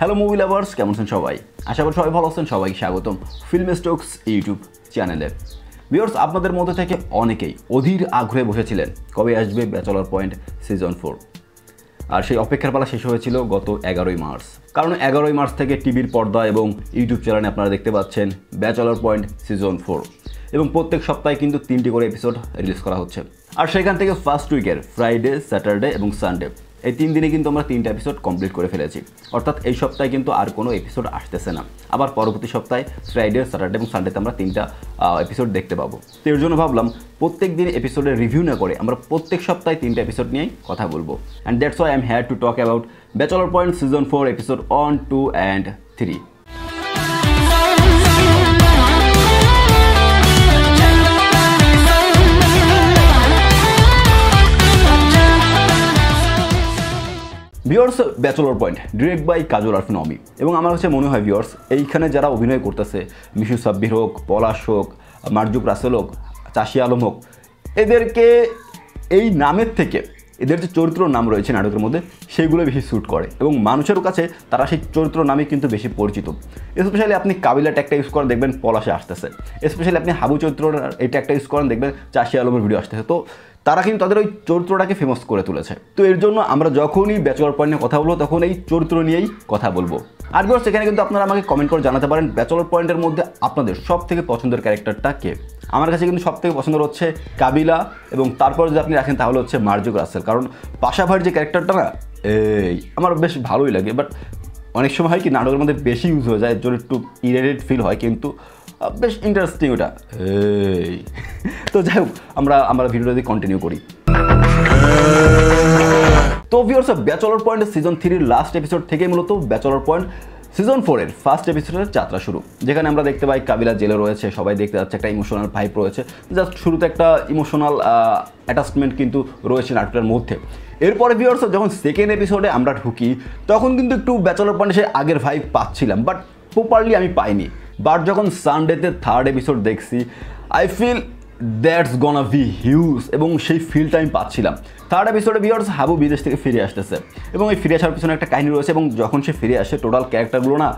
Hello movie lovers, কেমন আছেন সবাই? আশা করি সবাই ভালো আছেন। সবাইকে স্বাগতম ফিল্ম স্ট্রোকস ইউটিউব চ্যানেলে। ভিউয়ার্স, আপনাদের মধ্যে থেকে অনেকেই অধীর আগ্রহে বসেছিলেন কবে আসবে ব্যাচেলর পয়েন্ট সিজন 4, আর সেই অপেক্ষার পালা শেষ হয়েছিল গত 11ই মার্চ। কারণ 11ই মার্চ থেকে টিভির পর্দা এবং ইউটিউব চ্যানেলে আপনারা দেখতে পাচ্ছেন ব্যাচেলর পয়েন্ট সিজন 4, এবং প্রত্যেক সপ্তাহে কিন্তু 3টি করে এপিসোড রিলিজ করা হচ্ছে। আর সেখান থেকে ফার্স্ট উইকের ফ্রাইডে, স্যাটারডে এবং সানডে, এই 3 দিনে কিন্তু আমরা 3টা এপিসোড কমপ্লিট করে ফেলেছি। অর্থাৎ এই সপ্তাহে কিন্তু আর কোনো এপিসোড আসতেছে না। আবার পরবর্তী সপ্তাহে ফ্রাইডে, স্যাটারডে এবং সানডেতে আমরা 3টা এপিসোড দেখতে পাবো। তো এর জন্য ভাবলাম প্রত্যেক দিন এপিসোডের রিভিউ না করে আমরা প্রত্যেক সপ্তাহে 3টা এপিসোড নিয়েই কথা বলবো। And that's why I am here to talk about bachelor point season 4 episode 1, 2 and 3। Viewers, bachelor point direct by Kajal Arefin ওমি, এবং আমার কাছে মনে হয় ভিউয়ার্স এইখানে যারা অভিনয় করতেছে, মিশু সাব্বির হোক, পলাশ হোক, মার্জুক রাসেল হোক, চাষি আলম হোক, এদেরকে এই নামের থেকে এদের যে চরিত্র নাম রয়েছে নাটকের মধ্যে সেইগুলো বেশি শ্যুট করে এবং মানুষের কাছে তারা সেই চরিত্র নামে কিন্তু বেশি পরিচিত। স্পেশালি আপনি কাবিলা ট্যাগটা ইউজ করেন দেখবেন পলাশে আসতেছে, স্পেশালি আপনি হাবু চরিত্র এই ট্যাগটা ইউজ করেন দেখবেন চাষি আলমের ভিডিও আসতেছে। তো তারা কিন্তু তাদের ওই চরিত্রটাকে ফেমাস করে তুলেছে। তো এর জন্য আমরা যখনই ব্যাচেলর পয়েন্ট নিয়ে কথা বলবো তখন এই চরিত্র নিয়েই কথা বলবো। আর ভিউয়ার্স, এখানে কিন্তু আপনারা আমাকে কমেন্ট করে জানাতে পারেন ব্যাচেলর পয়েন্টের মধ্যে আপনাদের সবথেকে পছন্দের ক্যারেক্টারটা কে। আমার কাছে কিন্তু সবথেকে পছন্দ হচ্ছে কাবিলা, এবং তারপর যদি আপনি রাখেন তাহলে হচ্ছে মার্জুক রাসেল, কারণ পাশাভাড়ি যে ক্যারেক্টারটা না এই আমার বেশ ভালোই লাগে। বাট অনেক সময় হয় কি নাটকের মধ্যে বেশি ইউজ হয়ে যায়, জন্য একটু ইরিটেটেড ফিল হয়, কিন্তু বেশ ইন্টারেস্টিং ওটা। তো যাই হোক, আমরা ভিডিওটা দিয়ে কন্টিনিউ করি। তো ভিউয়ার্স, ব্যাচেলর পয়েন্ট সিজন 3র লাস্ট এপিসোড থেকে মূলত ব্যাচেলর পয়েন্ট সিজন 4 এর ফার্স্ট এপিসোডের যাত্রা শুরু, যেখানে আমরা দেখতে পাই কাবিলা জেলে রয়েছে, সবাই দেখতে যাচ্ছে, একটা ইমোশনাল ভাইব রয়েছে, জাস্ট শুরুতে একটা ইমোশনাল অ্যাটাচমেন্ট কিন্তু রয়েছে নাটকের মধ্যে। এরপরে ভিউয়ার্স যখন সেকেন্ড এপিসোডে আমরা ঢুকি তখন কিন্তু একটু ব্যাচেলর পয়েন্ট সে আগের ভাইব পাচ্ছিলাম, বাট প্রপারলি আমি পাইনি। বাট যখন সানডেতে থার্ড এপিসোড দেখছি I feel that's gonna be huge, এবং সেই ফিলটা আমি পাচ্ছিলাম। থার্ড এপিসোডে ভিউয়ার্স হাবু বিদেশ থেকে ফিরে আসতেছে, এবং এই ফিরে আসার পিছনে একটা কাহিনী রয়েছে, এবং যখন সে ফিরে আসে টোটাল ক্যারেক্টারগুলো না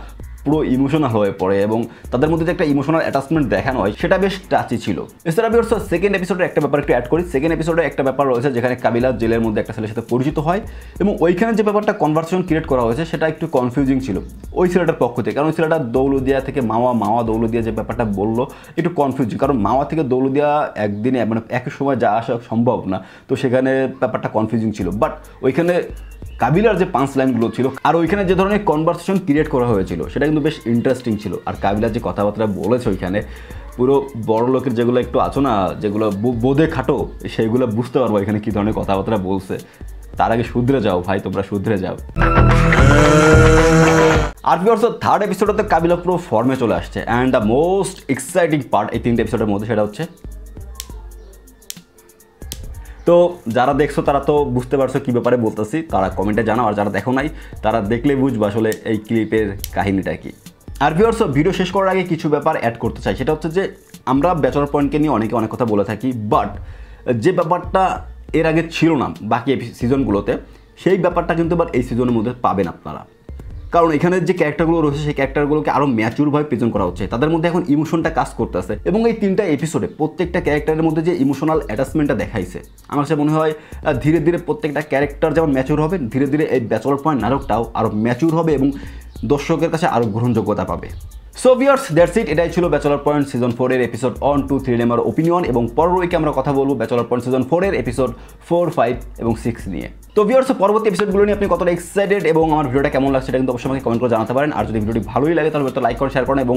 পুরো ইমোশনাল হয়ে পড়ে, এবং তাদের মধ্যে যে একটা ইমোশনাল অ্যাটাচমেন্ট দেখানো হয় সেটা বেশ টাচি ছিল। এছাড়া ভিউয়ার্স সেকেন্ড এপিসোডে একটা ব্যাপার একটু অ্যাড করি। সেকেন্ড এপিসোডে একটা ব্যাপার রয়েছে যেখানে কাবিলা জেলের মধ্যে একটা ছেলের সাথে পরিচিত হয়, এবং ওইখানে যে ব্যাপারটা কনভারসেশন ক্রিয়েট করা হয়েছে সেটা একটু কনফিউজিং ছিল ওই ছেলেটার পক্ষ থেকে, কারণ ওই ছেলেটা দৌলদিয়া থেকে মাওয়া দৌলদিয়া যে ব্যাপারটা বললো একটু কনফিউজিং, কারণ মাওয়া থেকে দৌলদিয়া একদিনে মানে একই সময় যা আসা সম্ভব না, তো সেখানে ব্যাপারটা কনফিউজিং ছিল। বাট ওইখানে কাবিলার যে পাঁচ লাইনগুলো ছিল আর ওইখানে যে ধরনের কনভারসেশন ক্রিয়েট করা হয়েছিল সেটা কিন্তু বেশ ইন্টারেস্টিং ছিল। আর কাবিলার যে কথাবার্তা বলেছে ওইখানে পুরো বড় লোকের যেগুলো একটু আছো না, যেগুলো বোধে খাটো, সেইগুলো বুঝতে পারবো এখানে কী ধরনের কথাবার্তা বলছে। তার আগে শুধরে যাও ভাই, তোমরা শুধরে যাও। আর ভিউয়ার্স থার্ড এপিসোডে তো কাবিলা পুরো ফর্মে চলে আসছে, and the most exciting part এই 3টা এপিসোডের মধ্যে সেটা হচ্ছে, তো যারা দেখছো তারা তো বুঝতে পারছো কী ব্যাপারে বলতেছি, তারা কমেন্টে জানাও, আর যারা দেখো নাই তারা দেখলে বুঝবা আসলে এই ক্লিপের কাহিনীটা কি। আর ভিউয়ার্স ভিডিও শেষ করার আগে কিছু ব্যাপার অ্যাড করতে চাই, সেটা হচ্ছে যে আমরা ব্যাচেলর পয়েন্টকে নিয়ে অনেকে অনেক কথা বলে থাকি, বাট যে ব্যাপারটা এর আগে ছিল না বাকি সিজনগুলোতে সেই ব্যাপারটা কিন্তু বাট এই সিজনের মধ্যে পাবেন আপনারা, কারণ এখানে যে ক্যারেক্টারগুলো রয়েছে সেই ক্যারেক্টারগুলোকে আরও ম্যাচিউরভাবে প্রেজেন্ট করা হচ্ছে, তাদের মধ্যে এখন ইমোশনটা কাজ করতেছে, এবং এই 3টা এপিসোডে প্রত্যেকটা ক্যারেক্টারের মধ্যে যে ইমোশনাল অ্যাটাচমেন্টটা দেখাইছে আমার কাছে মনে হয় ধীরে ধীরে প্রত্যেকটা ক্যারেক্টার যেমন ম্যাচিউর হবে ধীরে ধীরে এই ব্যাচেলর পয়েন্ট নাটকটাও আরও ম্যাচিউর হবে এবং দর্শকের কাছে আরও গ্রহণযোগ্যতা পাবে। সো ভিউয়ার্স দ্যাটস ইট, এটাই ছিল ব্যাচেলর পয়েন্ট সিজন 4 এর এপিসোড 1, 2, 3 নাম্বার ওপিনিয়ন, এবং পরের উইকে আমরা কথা বলবো ব্যাচেলর পয়েন্ট সিজন 4 এর এপিসোড 4, 5 এবং 6 নিয়ে। তো ভিউয়ার্স পরবর্তী এপিসোডগুলো নিয়ে আপনি কতটা এক্সাইটেড এবং আমার ভিডিওটা কেমন লাগছে সেটা কিন্তু অবশ্যই আমাকে কমেন্ট করে জানাতে পারেন। আর যদি ভিডিওটি ভালোই লাগে তাহলে লাইক করুন, শেয়ার করুন, এবং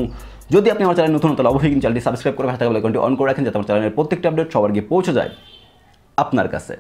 যদি আপনি আমার চ্যানেল নতুন তাহলে অবশ্যই কিন্তু চ্যানেলটি সাবস্ক্রাইব করে পাশে থাকা বেল আইকনটি অন করে রাখেন যাতে আমার চ্যানেলের প্রত্যেকটা আপডেট সবার গিয়ে পৌঁছে যায় আপনার কাছে।